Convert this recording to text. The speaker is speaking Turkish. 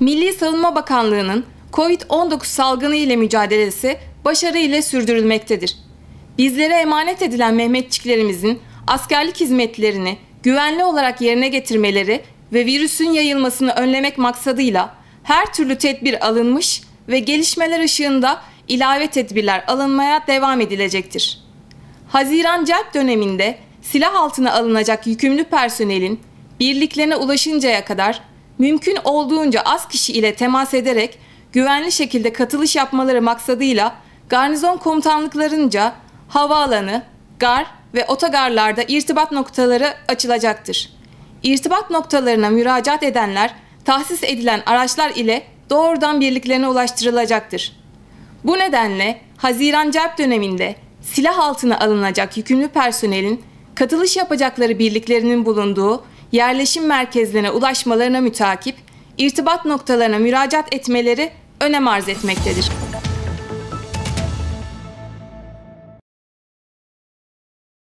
Milli Savunma Bakanlığı'nın COVID-19 salgını ile mücadelesi başarıyla sürdürülmektedir. Bizlere emanet edilen Mehmetçiklerimizin askerlik hizmetlerini güvenli olarak yerine getirmeleri ve virüsün yayılmasını önlemek maksadıyla her türlü tedbir alınmış ve gelişmeler ışığında ilave tedbirler alınmaya devam edilecektir. Haziran celp döneminde silah altına alınacak yükümlü personelin birliklerine ulaşıncaya kadar mümkün olduğunca az kişi ile temas ederek güvenli şekilde katılış yapmaları maksadıyla garnizon komutanlıklarınca havaalanı, gar ve otogarlarda irtibat noktaları açılacaktır. İrtibat noktalarına müracaat edenler tahsis edilen araçlar ile doğrudan birliklerine ulaştırılacaktır. Bu nedenle Haziran celp döneminde silah altına alınacak yükümlü personelin katılış yapacakları birliklerinin bulunduğu yerleşim merkezlerine ulaşmalarına mütakip irtibat noktalarına müracaat etmeleri önem arz etmektedir.